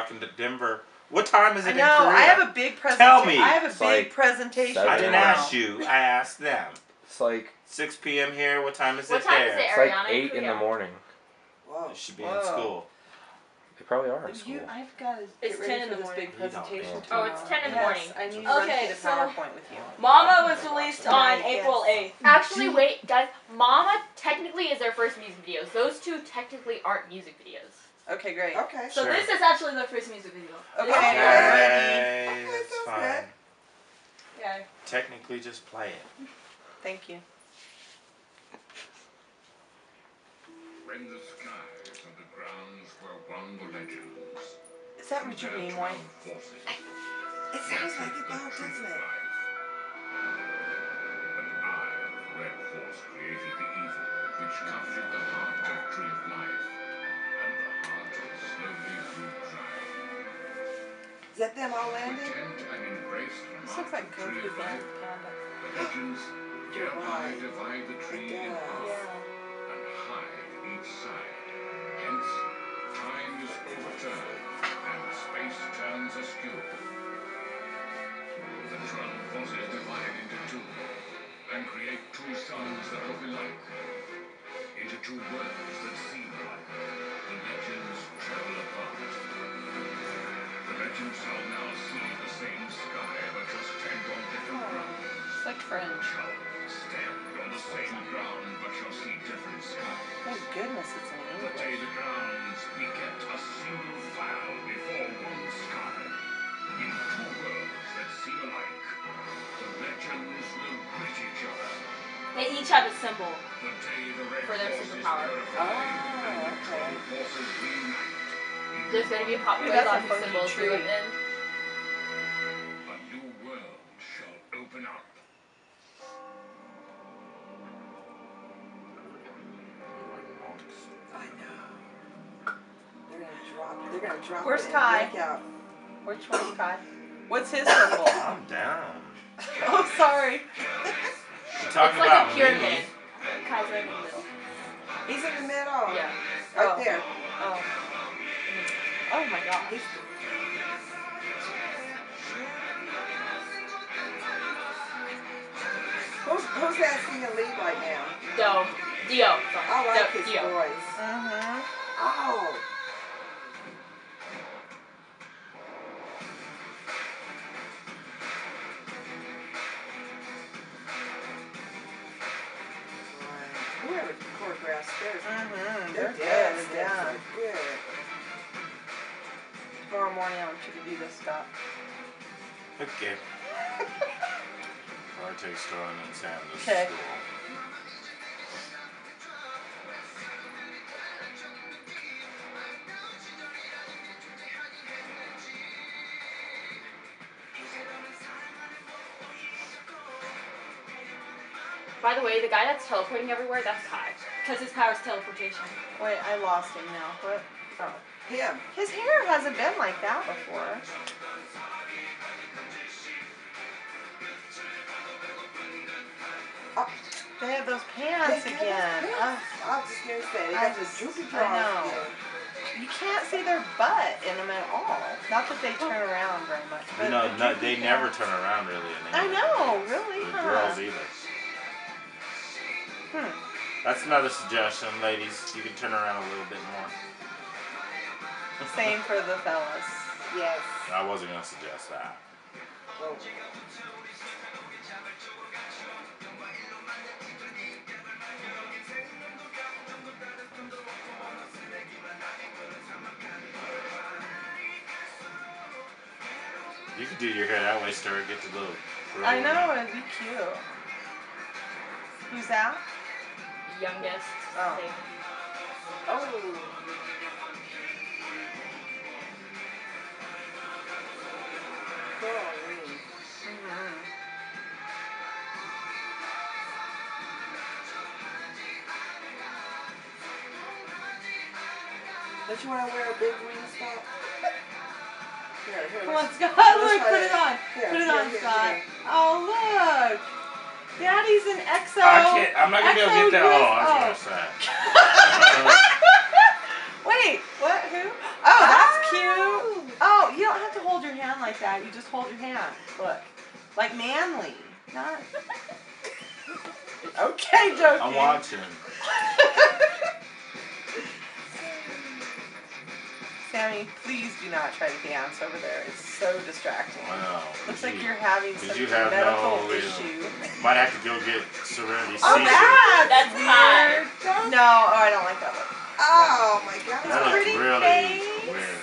rocking to Denver. What time is it in Korea? I have a big presentation. Tell me. I have a big presentation. I didn't ask you. I asked them. It's like 6 p.m. here. What time is it there? It's like 8 in the morning. Whoa. They should be in school. They probably are in school. I've got to get ready for this big presentation tomorrow. Oh, it's 10 in the morning. I need to get a PowerPoint with you. MAMA was released on April 8th. Actually, wait, guys. MAMA technically is their first music videos. Those two technically aren't music videos. Okay, great. Okay, so sure. This is actually the first music video. Okay, okay, it's fine. Yeah. Technically, just play it. Thank you. Bring the skies and the grounds where run the legends. Is that Richard Nimoy? It sounds like it now, doesn't it? An eye of red force created the evil which coveted the heart of tree of life. Is that them all landing? This looks like Goku and Panda. The legends thereby divide the tree in half and hide each side. Hence, time is overturned and space turns askew. The twin forces divide into two and create two suns that look alike, into two worlds that seem alike. The legends travel apart. The legends shall now see the same sky, but just stand on different grounds. It's like French. Shall stand on the same ground, but shall see different skies. Thank goodness it's an English. The day the grounds beget a single file before one sky, in two worlds that seem alike, the legends will greet each other. They each have a symbol for their superpower. Oh, okay. There's going to be a pop quiz on the symbols through an end. A new world shall open up. I know. They're going to drop. They're going to drop. Where's Kai? Which one's Kai? What's his symbol? I'm down. Oh, sorry. It's like a pyramid. Kai's right in the middle. He's in the middle. Yeah. Right there. Oh. Oh my God. He's... Who's that singing lead right now? D.O. I like his voice. Uh-huh. Oh. They're dead. Yeah. Good. Tomorrow morning I want you to do this, Scott. Okay. I'll take Storm and Sam to school. By the way, the guy that's teleporting everywhere, that's Kai. Because his power is teleportation. Wait, I lost him now. What? Oh. Him. His hair hasn't been like that before. Oh. They have those pants again. I'll just hear that. I just know. You can't see their butt in them at all. Not that they turn around very much. But no, they never turn around really. I know, really, the girls either. That's another suggestion, ladies. You can turn around a little bit more. Same for the fellas. Yes. I wasn't going to suggest that. Oh. You can do your hair that way, Star. Get the little... I know, it'd be cute. Who's that? Youngest. Oh. Thing. Oh. Golly. Don't you want to wear a big green top? Here. Come on, Scott. Look, put it on. Put it on, Scott. Oh, look. Daddy's an EXO. I'm not going to be able to get that all. Wait, what? Who? Oh, that's cute. like that. You just hold your hand. Look. Like manly. Not. Okay, joking. I'm watching. Sammy, please do not try to dance over there. It's so distracting. Wow. Looks like you're having some medical issue. Might have to go get Serenity Seizure. Oh, that's weird. Hot. No, oh, I don't like that look. Oh, my God. That's a pretty really face. Weird.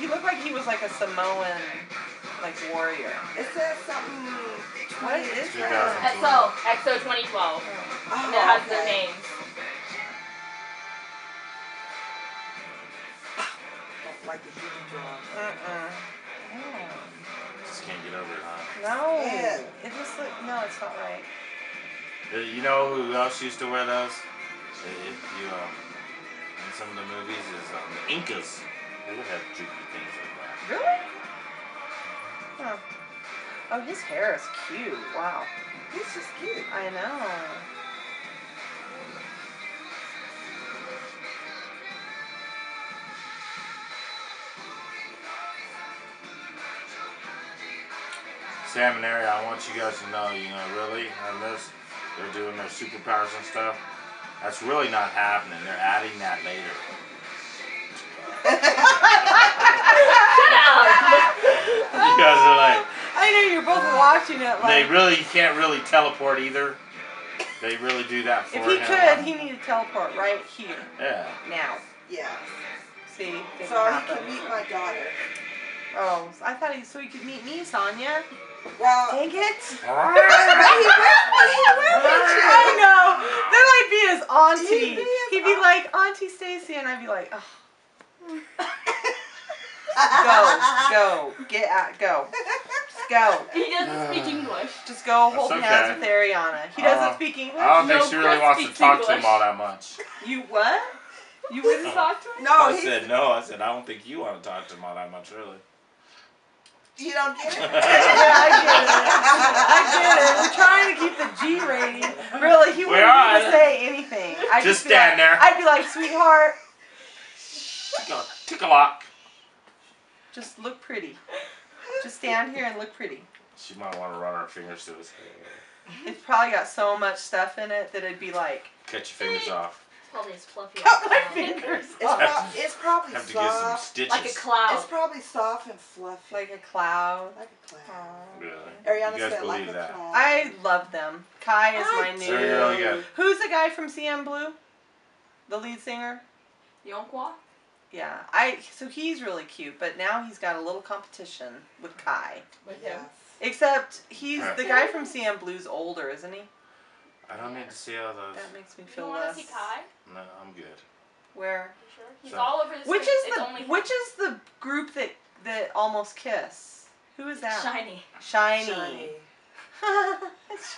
He looked like he was like a Samoan like warrior. It says something. What is that? EXO 2012. Oh, it has their name. Like the human drawing. Just can't get over it, huh? No. Yeah. It just look, no, it's not right. You know who else used to wear those? If you in some of the movies is the Incas. They would have droopy things like that. Really? Huh. Oh, his hair is cute. Wow. He's just cute. I know. Sam and Ari, I want you guys to know, you know, really, on this, they're doing their superpowers and stuff. That's really not happening. They're adding that later. You guys are like... I know you're both watching it. Like, they really can't really teleport either. They really do that for him. If he could, he needed to teleport right here. Yeah. Now. Yeah. See? So he can meet my daughter. Oh, I thought he could meet me, Sonya. Well, dang it! I know. Then I'd be his auntie. He'd be like Auntie Stacy, and I'd be like, oh. Go, get out, go. He doesn't speak English. Just go hold hands with Ariana. He doesn't speak English. I don't think she really wants to talk to him all that much. You what? You wouldn't talk to him? No, I said I don't think you want to talk to him all that much, really. You don't get it? Yeah, I get it. We're trying to keep the G rating. Really, he wouldn't even say anything. I'd just stand there. I'd be like, sweetheart. Tick a lock. Just look pretty. Just stand here and look pretty. She might want to run her fingers through his hair. It's probably got so much stuff in it that it'd be like... Cut your fingers off. Fluffy it's probably soft. Like a cloud. It's probably soft and fluffy. Like a cloud. Like a cloud. Really? Ariana said like that. A cloud. I love them. Kai is my new. Really Who's the guy from CNBLUE? The lead singer? Yonkwa? Yeah. So he's really cute, but now he's got a little competition with Kai. With him. Except he's the guy from CNBLUE's older, isn't he? I don't need to see all those. That makes me feel less. You want to see Kai? No, I'm good. Where? You sure? He's all over the Which is the group that almost kiss? Who is that? SHINee. That's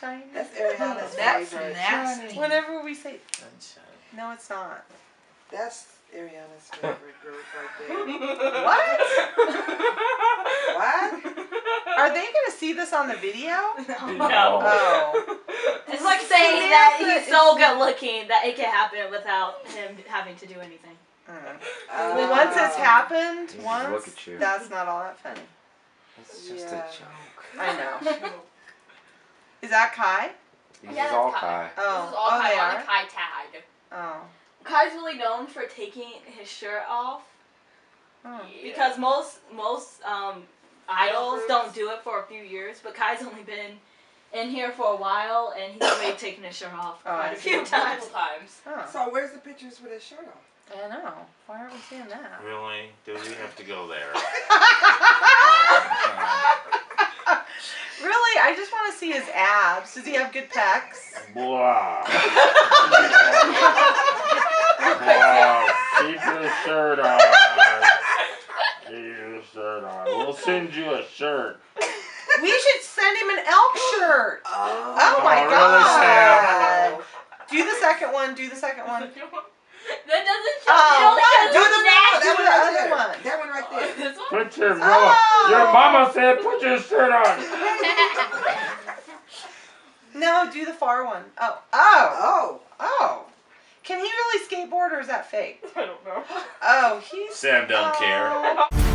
SHINee. That's Ariana's favorite. That's nasty. Whenever we say... That's SHINee. No, it's not. That's Ariana's favorite group right there. What? What? Are they going to see this on the video? No. Oh. It's like saying that he's so good looking that it can happen without him having to do anything. Well, once it's happened, that's not all that funny. It's just a joke. I know. Is that Kai? This is all Kai. Oh. This is all Kai on the Kai tag. Oh. Kai's really known for taking his shirt off. Oh. Because most idols don't do it for a few years, but Kai's only been in here for a while, and he's already taken his shirt off quite a few times. Oh. So where's the pictures with his shirt off? I don't know. Why aren't we seeing that? Really? Do we have to go there? Really? I just want to see his abs. Does he have good pecs? Blah. Blah. Keep your shirt on. We'll send you a shirt. We should send him an elk shirt. Oh my God. Really, Sam? Do the second one. That doesn't show. Do the other one. That one right there. This one? Put your mama. Your mama said put your shirt on. No, do the far one. Oh. Can he really skateboard or is that fake? I don't know. Oh, Sam don't care.